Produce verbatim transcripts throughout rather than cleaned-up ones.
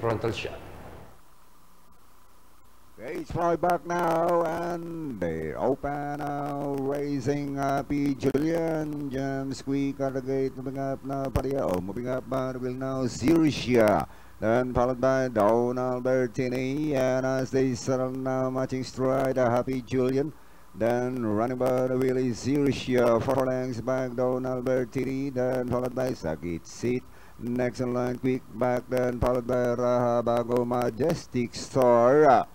Frontal shot. They fly back now and they open now, raising up Julian. Jam squeak at the gate, moving up now, Padio, moving up but will now Zilchia. Then followed by Don Albertini, and as they settle now, matching stride, Happy Julian. Then running by the wheel is Zilchia, four lengths back, Don Albertini, then followed by Sagit's Seat. Next in line, quick back, then followed by Rahabago, Majestic Star.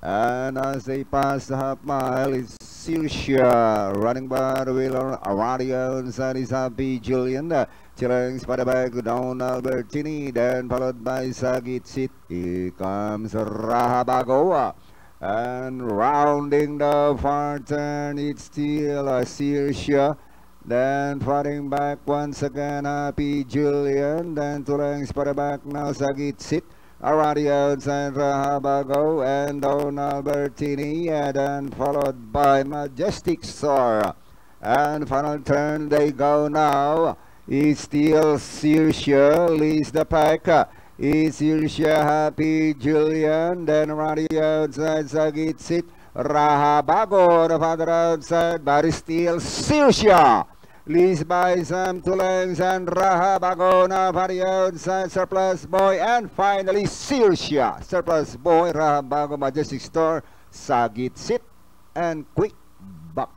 And as they pass the half mile, it's Zilchia running by the wheel on radio, inside is Happy Julian. Chillings by the back, Don Albertini, then followed by Sagit's Seat. Here comes Rahabago. And rounding the far turn, it's still Zilchia. Then fighting back once again, Happy Julian. Then two lengths for the back now, Sagit's Seat. Already outside Rahabago and Don Albertini. And then followed by Majestic Star. And final turn they go now. It's still Zilchia leads the pack. It's Zilchia, Happy Julian. Then already outside Sagit's Seat. Rahabago, the father outside, but it's still Zilchia leads by some two lengths, and Rahabago, now father outside, Surplus Boy, and finally Zilchia, Surplus Boy, Rahabago, Majestic Star, Sagit's Seat, and Quick Buck.